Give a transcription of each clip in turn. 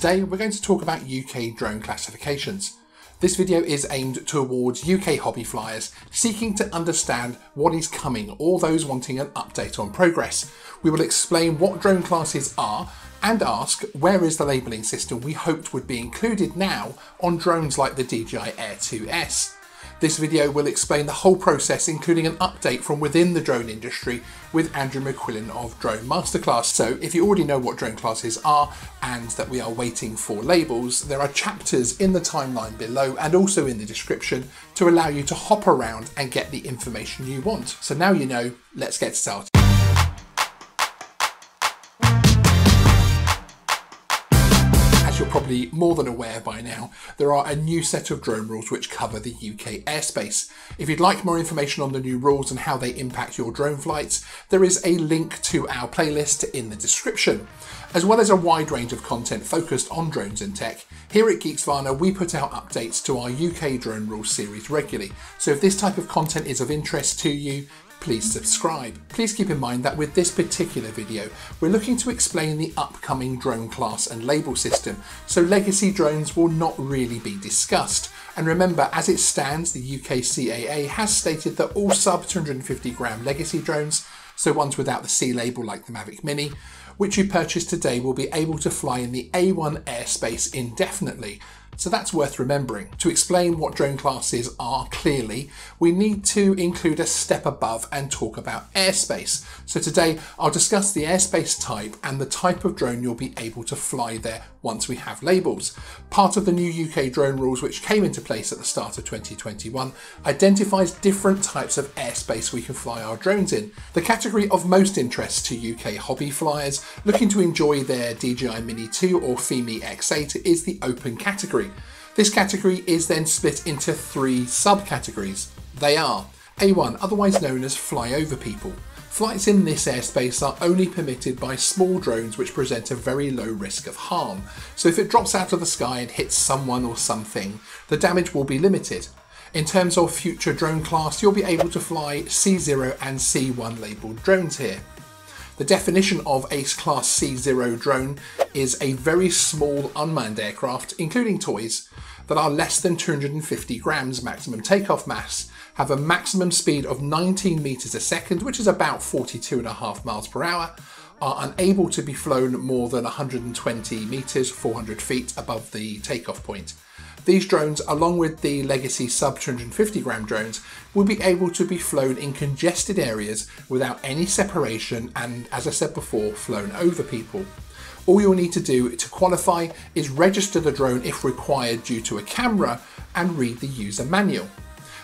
Today we're going to talk about UK drone classifications. This video is aimed towards UK hobby flyers seeking to understand what is coming or those wanting an update on progress. We will explain what drone classes are and ask where is the labelling system we hoped would be included now on drones like the DJI Air 2S. This video will explain the whole process, including an update from within the drone industry with Andrew McQuillan of Drone Masterclass. So if you already know what drone classes are and that we are waiting for labels, there are chapters in the timeline below and also in the description to allow you to hop around and get the information you want. So now you know, let's get started. You're probably more than aware by now, there are a new set of drone rules which cover the UK airspace. If you'd like more information on the new rules and how they impact your drone flights, there is a link to our playlist in the description. As well as a wide range of content focused on drones and tech, here at Geeksvana we put out updates to our UK drone rules series regularly, so if this type of content is of interest to you, please subscribe. Please keep in mind that with this particular video, we're looking to explain the upcoming drone class and label system, so legacy drones will not really be discussed. And remember, as it stands, the UK CAA has stated that all sub 250 gram legacy drones, so ones without the C label like the Mavic Mini, which you purchase today will be able to fly in the A1 airspace indefinitely. So that's worth remembering. To explain what drone classes are clearly, we need to include a step above and talk about airspace. So today I'll discuss the airspace type and the type of drone you'll be able to fly there once we have labels. Part of the new UK drone rules, which came into place at the start of 2021, identifies different types of airspace we can fly our drones in. The category of most interest to UK hobby flyers looking to enjoy their DJI Mini 2 or FIMI X8 is the open category. This category is then split into three subcategories. They are A1, otherwise known as flyover people. Flights in this airspace are only permitted by small drones which present a very low risk of harm. So if it drops out of the sky and hits someone or something, the damage will be limited. In terms of future drone class, you'll be able to fly C0 and C1 labelled drones here. The definition of a Class C0 drone is a very small unmanned aircraft, including toys, that are less than 250 grams maximum takeoff mass, have a maximum speed of 19 meters a second, which is about 42.5 miles per hour, are unable to be flown more than 120 meters, 400 feet above the takeoff point. These drones, along with the legacy sub 250 gram drones, will be able to be flown in congested areas without any separation and, as I said before, flown over people. All you'll need to do to qualify is register the drone if required due to a camera and read the user manual.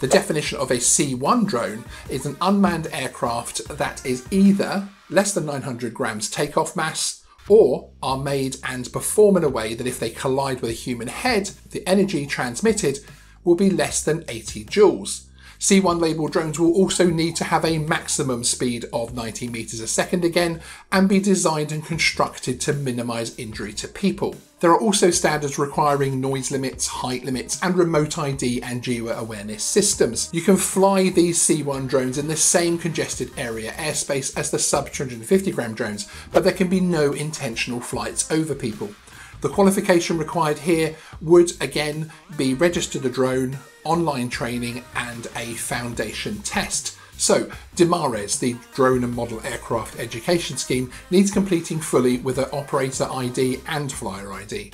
The definition of a C1 drone is an unmanned aircraft that is either less than 900 grams takeoff mass, or are made and perform in a way that if they collide with a human head, the energy transmitted will be less than 80 joules. C1 labelled drones will also need to have a maximum speed of 90 meters a second again, and be designed and constructed to minimise injury to people. There are also standards requiring noise limits, height limits, and remote ID and geo-awareness systems. You can fly these C1 drones in the same congested area airspace as the sub 250 gram drones, but there can be no intentional flights over people. The qualification required here would again be register the drone, online training and a foundation test. So DIMARES, the Drone and Model Aircraft Education Scheme, needs completing fully with an operator ID and flyer ID.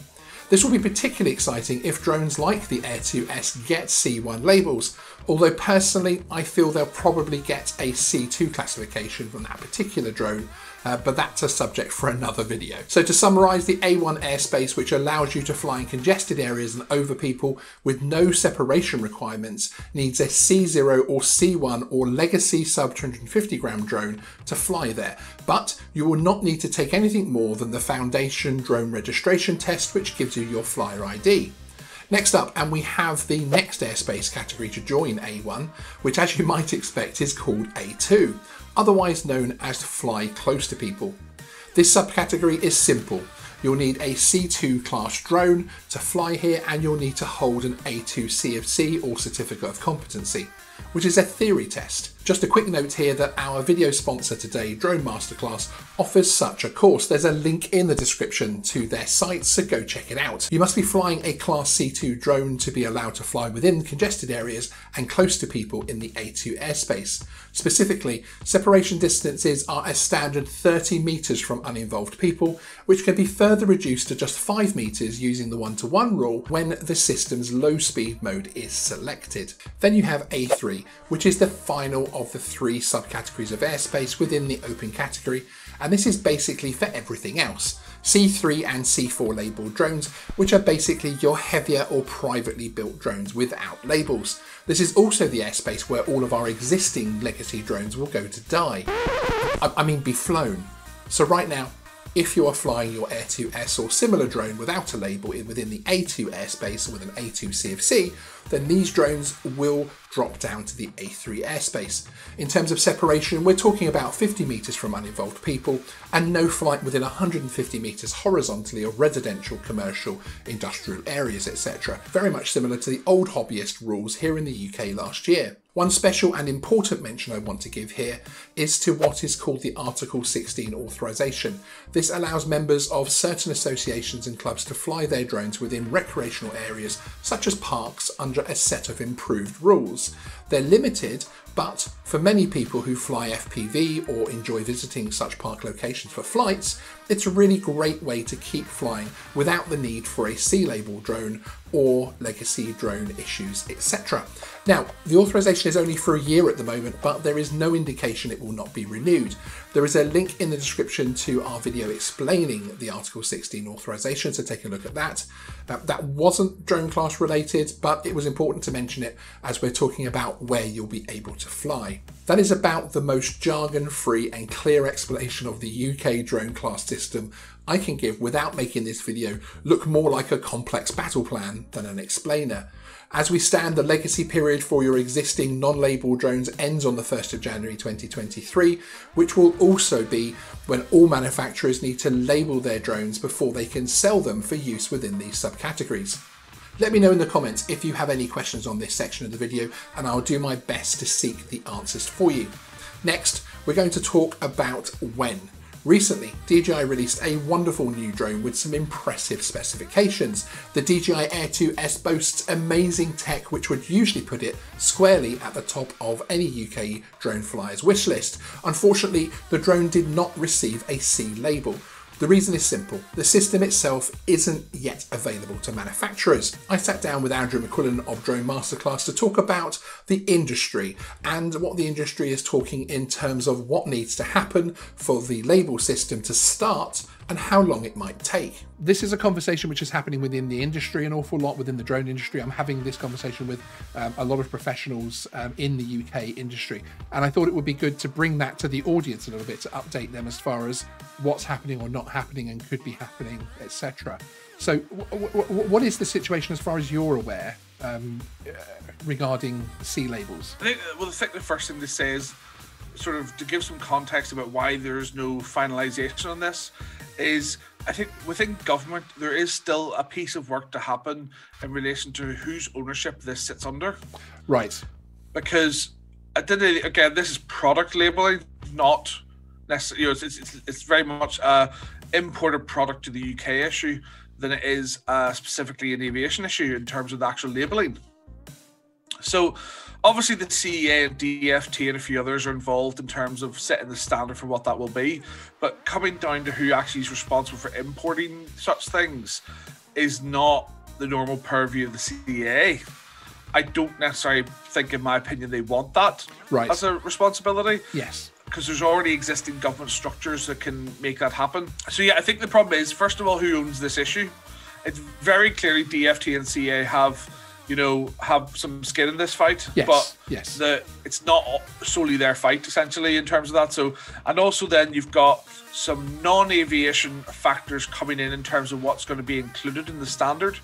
This will be particularly exciting if drones like the Air 2S get C1 labels, although personally I feel they'll probably get a C2 classification from that particular drone, but that's a subject for another video. So to summarise, the A1 airspace, which allows you to fly in congested areas and over people with no separation requirements, needs a C0 or C1 or legacy sub 250 gram drone to fly there, but you will not need to take anything more than the foundation drone registration test, which gives you your flyer ID. Next up, and we have the next airspace category to join A1, which as you might expect is called A2, otherwise known as fly close to people. This subcategory is simple. You'll need a C2 class drone to fly here and you'll need to hold an A2 CofC or Certificate of Competency. which is a theory test. Just a quick note here that our video sponsor today, Drone Masterclass, offers such a course. There's a link in the description to their site, so go check it out. You must be flying a Class C2 drone to be allowed to fly within congested areas and close to people in the A2 airspace. Specifically, separation distances are a standard 30 metres from uninvolved people, which can be further reduced to just 5 metres using the 1-to-1 rule when the system's low speed mode is selected. Then you have A3, which is the final of the 3 subcategories of airspace within the open category, and this is basically for everything else. C3 and C4 labelled drones, which are basically your heavier or privately built drones without labels. This is also the airspace where all of our existing legacy drones will go to die. I mean be flown. So right now, if you are flying your Air 2S or similar drone without a label within the A2 airspace or with an A2 CofC, then these drones will drop down to the A3 airspace. In terms of separation, we're talking about 50 metres from uninvolved people and no flight within 150 metres horizontally of residential, commercial, industrial areas, etc. Very much similar to the old hobbyist rules here in the UK last year. One special and important mention I want to give here is to what is called the Article 16 Authorisation. This allows members of certain associations and clubs to fly their drones within recreational areas such as parks under a set of improved rules. They're limited, but for many people who fly FPV or enjoy visiting such park locations for flights, it's a really great way to keep flying without the need for a C Label drone or legacy drone issues, etc. Now, the authorisation is only for a year at the moment, but there is no indication it will not be renewed. There is a link in the description to our video explaining the Article 16 authorisation, so take a look at that. That wasn't drone class related, but it was important to mention it as we're talking about where you'll be able to fly. That is about the most jargon-free and clear explanation of the UK drone class system I can give without making this video look more like a complex battle plan than an explainer. As we stand, the legacy period for your existing non-label drones ends on the 1st of January 2023, which will also be when all manufacturers need to label their drones before they can sell them for use within these subcategories. Let me know in the comments if you have any questions on this section of the video, and I'll do my best to seek the answers for you. Next, we're going to talk about when. Recently, DJI released a wonderful new drone with some impressive specifications. The DJI Air 2S boasts amazing tech which would usually put it squarely at the top of any UK drone flyer's wishlist. Unfortunately, the drone did not receive a C label. The reason is simple. The system itself isn't yet available to manufacturers. I sat down with Andrew McQuillan of Drone Masterclass to talk about the industry and what the industry is talking in terms of what needs to happen for the label system to start and how long it might take. This is a conversation which is happening within the industry, an awful lot within the drone industry. I'm having this conversation with a lot of professionals in the UK industry. And I thought it would be good to bring that to the audience a little bit, to update them as far as what's happening or not happening and could be happening, etc. So what is the situation as far as you're aware regarding C labels? I think, well, I think the first thing to say is sort of to give some context about why there's no finalization on this is I think within government there is still a piece of work to happen in relation to whose ownership this sits under. Right. Because at the end, again, this is product labeling, not necessarily, you know, it's very much a imported product to the UK issue than it is specifically an aviation issue in terms of the actual labeling. So obviously the CEA and DFT and a few others are involved in terms of setting the standard for what that will be, but coming down to who actually is responsible for importing such things is not the normal purview of the CEA. I don't necessarily think, in my opinion, they want that as a responsibility. Yes. Because there's already existing government structures that can make that happen. So yeah, I think the problem is, first of all, who owns this issue? It's very clearly DFT and CEA have, you know, have some skin in this fight, but it's not solely their fight, essentially, in terms of that. So, and also then you've got some non-aviation factors coming in terms of what's going to be included in the standard.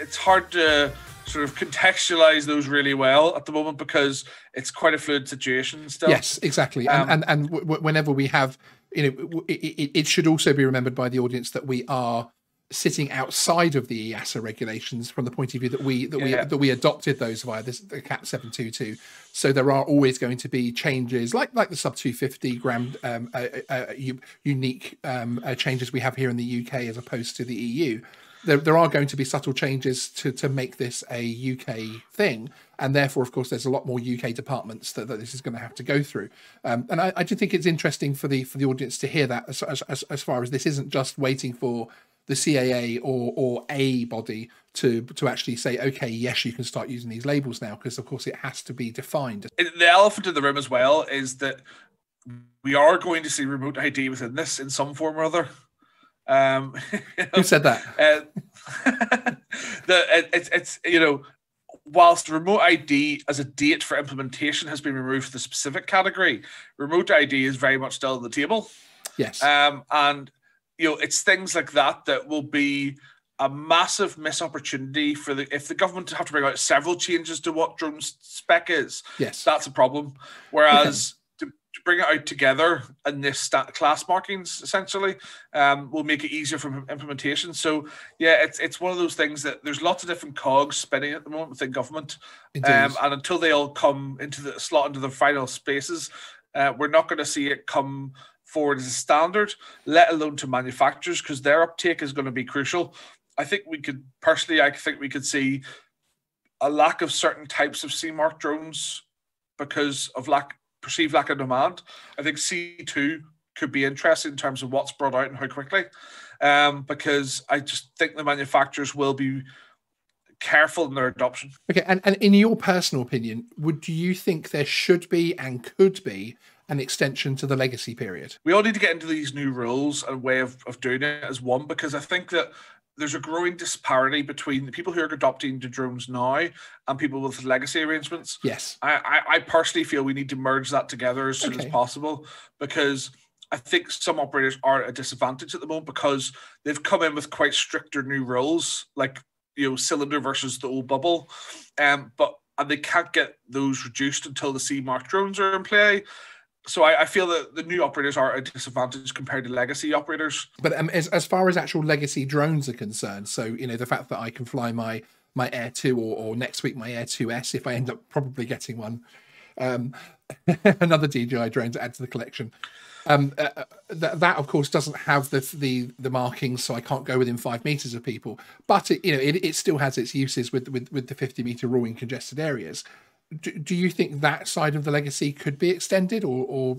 It's hard to sort of contextualize those really well at the moment because it's quite a fluid situation still. Yes, exactly. And whenever we have, you know, it should also be remembered by the audience that we are sitting outside of the EASA regulations from the point of view that we adopted those via the CAP 722. So there are always going to be changes like the sub 250 gram unique changes we have here in the UK as opposed to the EU. There are going to be subtle changes to make this a UK thing. And therefore, of course, there's a lot more UK departments that this is going to have to go through. And I do think it's interesting for the audience to hear that as far as this isn't just waiting for the CAA or a body to actually say, okay, yes, you can start using these labels now, because of course it has to be defined. The elephant in the room as well is that we are going to see remote ID within this in some form or other. Who said that? It's you know, whilst remote ID as a date for implementation has been removed for the specific category, remote ID is very much still on the table. Yes. And you know, it's things like that will be a massive missed opportunity if the government have to bring out several changes to what drone spec is. Yes, that's a problem. Whereas to bring it out together in this class markings essentially will make it easier for implementation. So yeah, it's one of those things that there's lots of different cogs spinning at the moment within government, and until they all come into the slot into the final spaces, we're not going to see it come forward as a standard, let alone to manufacturers, because their uptake is going to be crucial. I think we could see a lack of certain types of C-mark drones because of perceived lack of demand. I think C2 could be interesting in terms of what's brought out and how quickly, because I just think the manufacturers will be careful in their adoption. Okay, and in your personal opinion, do you think there should be and could be an extension to the legacy period? We all need to get into these new rules and way of doing it as one, because I think that there's a growing disparity between the people who are adopting the drones now and people with legacy arrangements. Yes. I personally feel we need to merge that together as soon as possible, because I think some operators are at a disadvantage at the moment because they've come in with quite stricter new rules, like, you know, cylinder versus the old bubble. And they can't get those reduced until the C mark drones are in play. So I feel that the new operators are at a disadvantage compared to legacy operators. But as far as actual legacy drones are concerned, so, you know, the fact that I can fly my Air 2 or next week my Air 2S, if I end up probably getting one, another DJI drone to add to the collection. That of course doesn't have the markings, so I can't go within 5 meters of people. But it still has its uses with the 50 meter rule in congested areas. Do you think that side of the legacy could be extended, or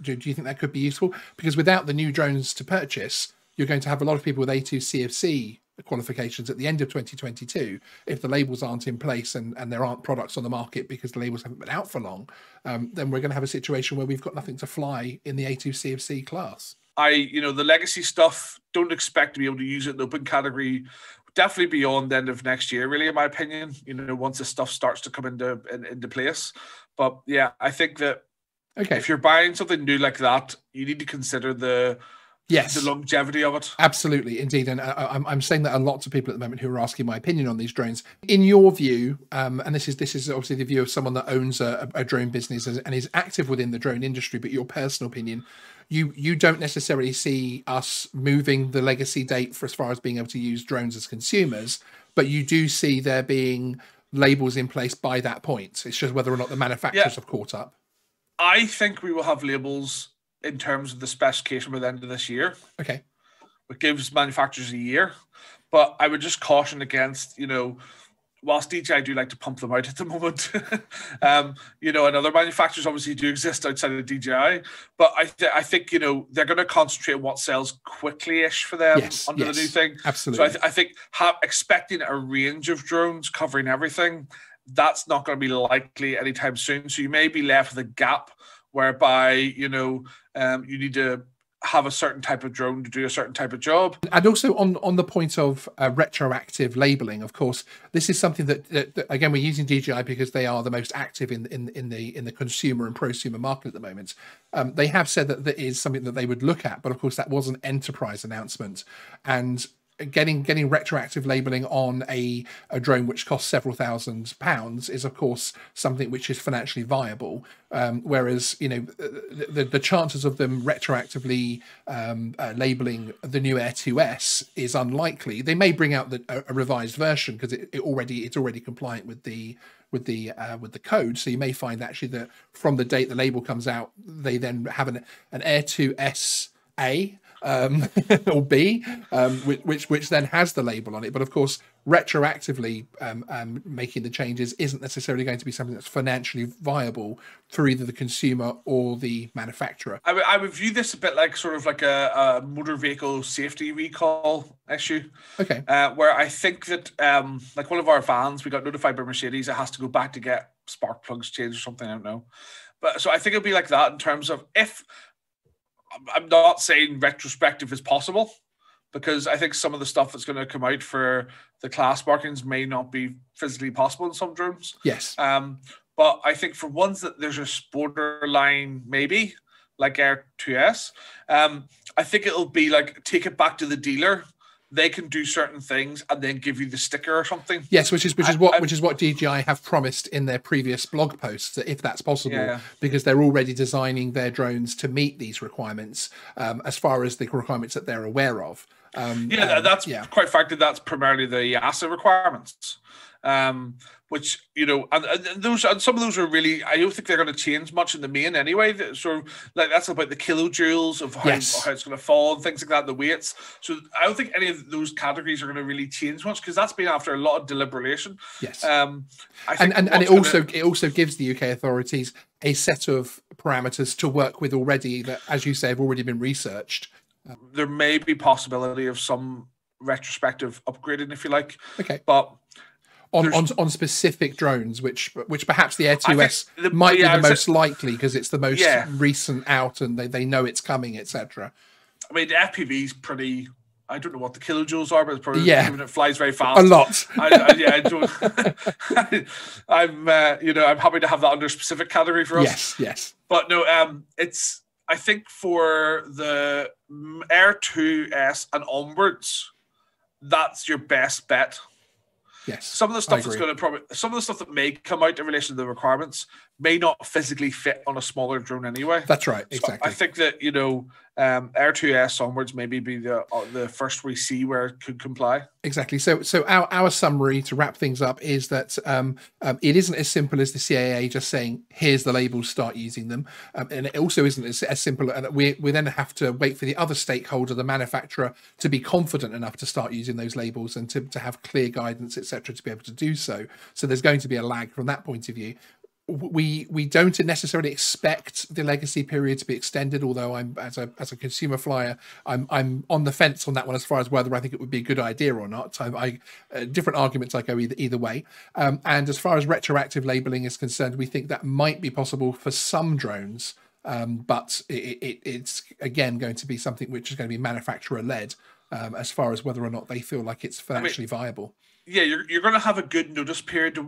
do you think that could be useful? Because without the new drones to purchase, you're going to have a lot of people with A2 CofC qualifications at the end of 2022 if the labels aren't in place and there aren't products on the market because the labels haven't been out for long. Then we're going to have a situation where we've got nothing to fly in the A2 CofC class. The legacy stuff, don't expect to be able to use it in the open category. Definitely beyond the end of next year, really, in my opinion, once this stuff starts to come into place. But yeah, I think that if you're buying something new like that, you need to consider the longevity of it. Absolutely, indeed. And I'm saying that a lot to people at the moment who are asking my opinion on these drones. In your view, and this is obviously the view of someone that owns a drone business and is active within the drone industry, but your personal opinion, you don't necessarily see us moving the legacy date for as far as being able to use drones as consumers, but you do see there being labels in place by that point. It's just whether or not the manufacturers have caught up. I think we will have labels in terms of the specification by the end of this year. Okay. It gives manufacturers a year, but I would just caution against, whilst DJI do like to pump them out at the moment, and other manufacturers obviously do exist outside of DJI, but I think, they're going to concentrate on what sells quickly-ish for them under the new thing. Absolutely. So I think expecting a range of drones covering everything, that's not going to be likely anytime soon. So you may be left with a gap whereby, you need to have a certain type of drone to do a certain type of job. And also on the point of retroactive labelling, of course, this is something that again, we're using DJI because they are the most active in the consumer and prosumer market at the moment. They have said that is something that they would look at, but of course that was an enterprise announcement. And getting retroactive labelling on a drone which costs several thousand pounds is, of course, something which is financially viable. Whereas, you know, the chances of them retroactively labelling the new Air 2S is unlikely. They may bring out a revised version because it's already compliant with the code, so you may find actually that from the date the label comes out, they then have an Air 2S A or B, which then has the label on it. But of course, retroactively making the changes isn't necessarily going to be something that's financially viable for either the consumer or the manufacturer. I would view this a bit like sort of like a motor vehicle safety recall issue. Okay. Where I think that like one of our vans, we got notified by Mercedes, it has to go back to get spark plugs changed or something, I don't know. But so I think it'd be like that in terms of if. I'm not saying retrospective is possible, because I think some of the stuff that's going to come out for the class markings may not be physically possible in some drones. Yes. But I think for ones that there's a borderline, maybe like Air 2S, I think it'll be like, take it back to the dealer. They can do certain things and then give you the sticker or something. Yes, which is what DJI have promised in their previous blog posts, that if that's possible, yeah, because they're already designing their drones to meet these requirements, as far as the requirements that they're aware of. Quite frankly, that's primarily the EASA requirements, which, you know, and some of those are really, I don't think they're going to change much in the main anyway. That sort of like, that's about the kilojoules of how, yes, how it's going to fall and things like that, the weights. So I don't think any of those categories are going to really change much, because that's been after a lot of deliberation. Yes. I think it also gives the UK authorities a set of parameters to work with already that, as you say, have already been researched. There may be possibility of some retrospective upgrading, if you like. Okay. But on specific drones, which perhaps the Air 2S might be the most likely, because it's the most recent out and they know it's coming, etc. I mean, the FPV is pretty, I don't know what the kilojoules are, but it's probably, it flies very fast. A lot. I'm happy to have that under a specific category for us. Yes, yes. But no, it's, I think for the Air 2S and onwards, that's your best bet. Yes. Some of the stuff that's going to probably, some of the stuff that may come out in relation to the requirements may not physically fit on a smaller drone anyway. That's right. Exactly. So I think that, you know, Air 2S onwards maybe be the first we see where it could comply. Exactly. So our summary to wrap things up is that it isn't as simple as the CAA just saying, here's the labels, start using them. And it also isn't as simple, and we then have to wait for the other stakeholder, the manufacturer, to be confident enough to start using those labels and to have clear guidance, etc., to be able to do so. So there's going to be a lag from that point of view. We don't necessarily expect the legacy period to be extended, although I'm, as a consumer flyer, I'm on the fence on that one as far as whether I think it would be a good idea or not. I different arguments, I go either way. And as far as retroactive labelling is concerned, we think that might be possible for some drones, but it's again going to be something which is going to be manufacturer led, as far as whether or not they feel like it's financially viable. Yeah, you're going to have a good notice period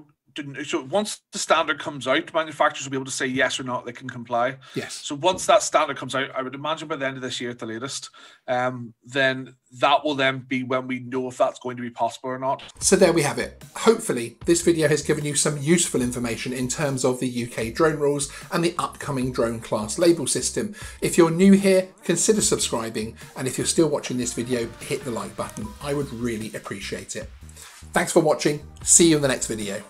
So once the standard comes out, manufacturers will be able to say yes or not, they can comply. Yes. So once that standard comes out, I would imagine by the end of this year at the latest, then that will then be when we know if that's going to be possible or not. So there we have it. Hopefully this video has given you some useful information in terms of the UK drone rules and the upcoming drone class label system. If you're new here, consider subscribing. And if you're still watching this video, hit the like button. I would really appreciate it. Thanks for watching. See you in the next video.